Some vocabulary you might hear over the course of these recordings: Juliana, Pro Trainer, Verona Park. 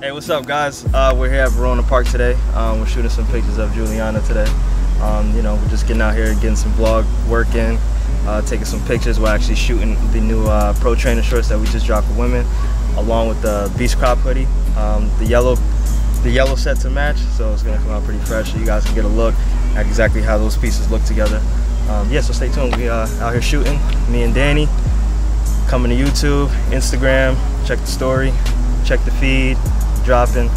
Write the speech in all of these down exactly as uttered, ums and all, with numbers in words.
Hey, what's up, guys? Uh, we're here at Verona Park today. Um, we're shooting some pictures of Juliana today. Um, you know, we're just getting out here, getting some vlog work in, uh, taking some pictures. We're actually shooting the new uh, Pro Trainer shorts that we just dropped for women, along with the Beast Crop hoodie, um, the yellow, the yellow set to match. So it's gonna come out pretty fresh. So you guys can get a look at exactly how those pieces look together. Um, yeah, so stay tuned. We uh, out here shooting. Me and Danny coming to YouTube, Instagram. Check the story. Check the feed. Dropping.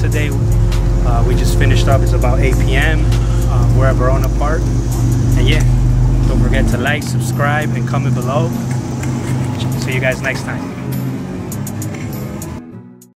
Today. Uh, we just finished up. It's about eight P M Uh, we're at Verona Park. And yeah, don't forget to like, subscribe, and comment below. See you guys next time.